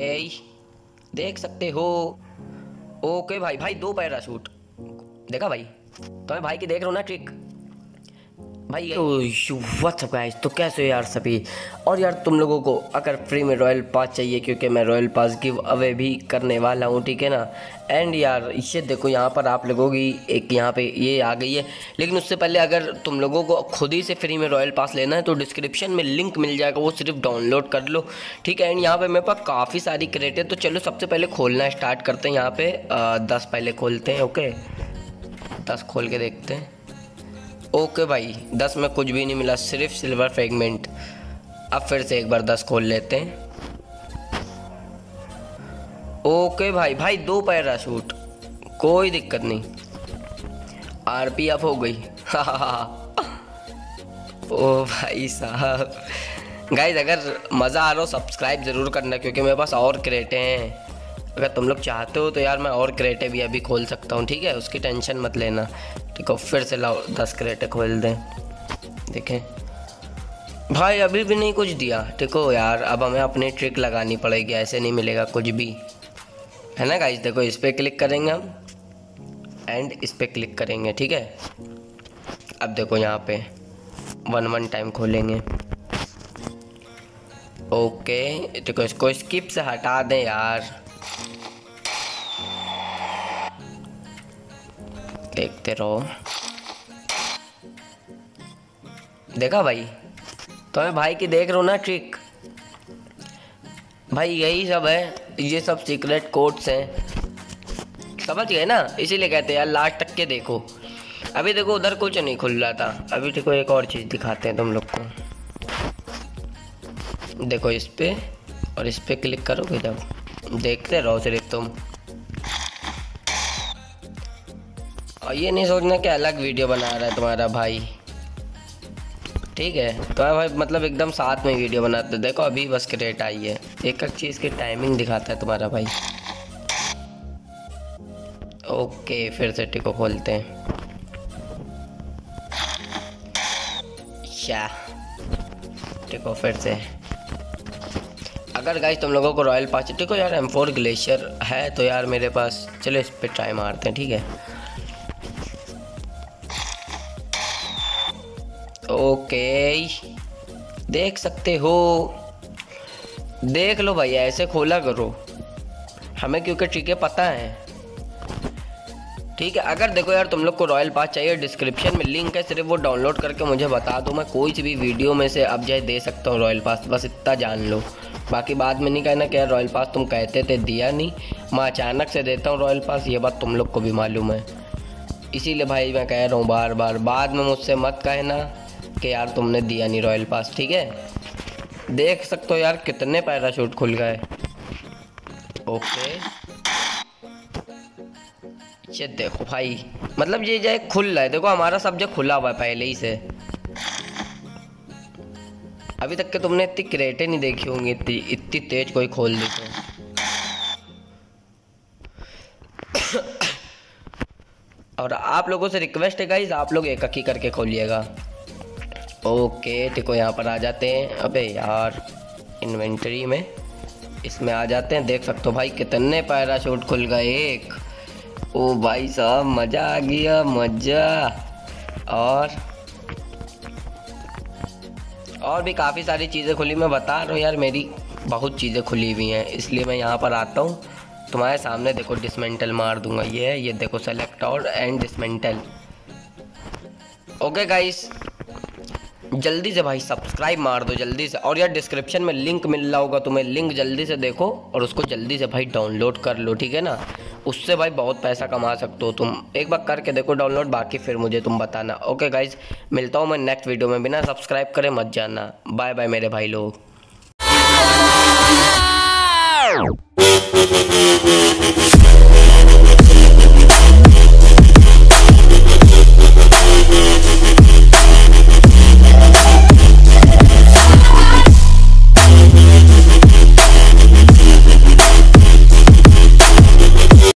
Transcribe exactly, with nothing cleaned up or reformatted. ए, देख सकते हो। ओके भाई भाई दो पैराशूट देखा भाई, तुम्हें भाई की देख रहा हूँ ना ट्रिक भाई। व्हाट्सअप गाइस, तो कैसे हो यार सभी। और यार तुम लोगों को अगर फ्री में रॉयल पास चाहिए, क्योंकि मैं रॉयल पास गिव अवे भी करने वाला हूँ, ठीक है ना। एंड यार इससे देखो यहाँ पर आप लोगों की एक यहाँ पे ये आ गई है, लेकिन उससे पहले अगर तुम लोगों को खुद ही से फ्री में रॉयल पास लेना है तो डिस्क्रिप्शन में लिंक मिल जाएगा, वो सिर्फ डाउनलोड कर लो, ठीक है। एंड यहाँ पर मेरे पास काफ़ी सारी क्रेट है, तो चलो सबसे पहले खोलना स्टार्ट करते हैं। यहाँ पर दस पहले खोलते हैं, ओके दस खोल के देखते हैं। ओके भाई दस में कुछ भी नहीं मिला, सिर्फ सिल्वर फ्रेगमेंट। अब फिर से एक बार दस खोल लेते हैं। ओके भाई भाई दो पैराशूट, कोई दिक्कत नहीं। आरपी अप हो गई। हा हा हा ओ भाई साहब। गाइस अगर मज़ा आ रहा हो सब्सक्राइब ज़रूर करना, क्योंकि मेरे पास और क्रेटें हैं। अगर तुम लोग चाहते हो तो यार मैं और क्रेटे भी अभी खोल सकता हूँ, ठीक है, उसकी टेंशन मत लेना। ठीक है फिर से लाओ दस क्रेटे खोल दें, देखें भाई अभी भी नहीं कुछ दिया। ठीक हो यार, अब हमें अपनी ट्रिक लगानी पड़ेगी, ऐसे नहीं मिलेगा कुछ भी, है ना गाइस। देखो इस पर क्लिक करेंगे हम एंड इस पर क्लिक करेंगे, ठीक है। अब देखो यहाँ पे वन वन टाइम खोलेंगे। ओके देखो इसको स्किप से हटा दें यार, देखते रहो। देखा भाई, तो मैं भाई की देख रहा हूँ ना ट्रिक। भाई यही सब है, ये सब सीक्रेट कोड्स हैं, समझ गए ना। इसीलिए कहते हैं यार लास्ट तक के देखो। अभी देखो उधर कुछ नहीं खुल रहा था, अभी देखो एक और चीज़ दिखाते हैं तुम लोग को। देखो इस पे और इस पे क्लिक करोगे जब, देखते रहो सिर्फ तुम। और ये नहीं सोचना कि अलग वीडियो बना रहा है तुम्हारा भाई, ठीक है। तो भाई मतलब एकदम साथ में वीडियो बनाते। देखो अभी बस क्रेट आई है, एक एक चीज़ की टाइमिंग दिखाता है तुम्हारा भाई। ओके फिर से टिको खोलते हैं। क्या टिको फिर से। अगर गाइस तुम लोगों को रॉयल पास, टिको यार एम फोर ग्लेशियर है तो यार मेरे पास, चलो इस पर ट्राई मारते हैं, ठीक है। ओके देख सकते हो, देख लो भाई ऐसे खोला करो, हमें क्योंकि ट्रिकें पता हैं, ठीक है। अगर देखो यार तुम लोग को रॉयल पास चाहिए, डिस्क्रिप्शन में लिंक है, सिर्फ वो डाउनलोड करके मुझे बता दो, मैं कोई सी भी वीडियो में से अब जाए दे सकता हूँ रॉयल पास, बस इतना जान लो। बाकी बाद में नहीं कहना कि यार रॉयल पास तुम कहते थे दिया नहीं, मैं अचानक से देता हूँ रॉयल पास, ये बात तुम लोग को भी मालूम है। इसीलिए भाई मैं कह रहा हूँ बार बार, बाद में मुझसे मत कहना कि यार तुमने दिया नहीं रॉयल पास, ठीक है। देख सकते हो यार कितने पैराशूट खुल गए। ओके ये देखो भाई, मतलब ये जो खुल रहा है, देखो हमारा सब जो खुला हुआ है पहले ही से। अभी तक के तुमने इतनी क्रेटें नहीं देखी होंगी, इतनी इतनी तेज कोई खोल दी तो। और आप लोगों से रिक्वेस्ट है गाइस, आप लोग एक एक करके खोलिएगा। ओके देखो यहाँ पर आ जाते हैं, अबे यार इन्वेंटरी में इसमें आ जाते हैं। देख सकते हो भाई कितने पैराशूट खुल गए एक। ओ भाई साहब मज़ा आ गया, मज़ा। और और भी काफ़ी सारी चीज़ें खुली, मैं बता रहा हूँ यार मेरी बहुत चीज़ें खुली हुई हैं, इसलिए मैं यहाँ पर आता हूँ तुम्हारे सामने। देखो डिसमेंटल मार दूंगा, ये ये देखो सेलेक्ट और एंड डिसमेंटल। ओके गाइस जल्दी से भाई सब्सक्राइब मार दो जल्दी से, और यार डिस्क्रिप्शन में लिंक मिल रहा होगा तुम्हें, लिंक जल्दी से देखो और उसको जल्दी से भाई डाउनलोड कर लो, ठीक है ना। उससे भाई बहुत पैसा कमा सकते हो तुम, एक बार करके देखो डाउनलोड, बाकी फिर मुझे तुम बताना। ओके गाइज मिलता हूँ मैं नेक्स्ट वीडियो में, बिना सब्सक्राइब करे मत जाना। बाय बाय मेरे भाई लोग।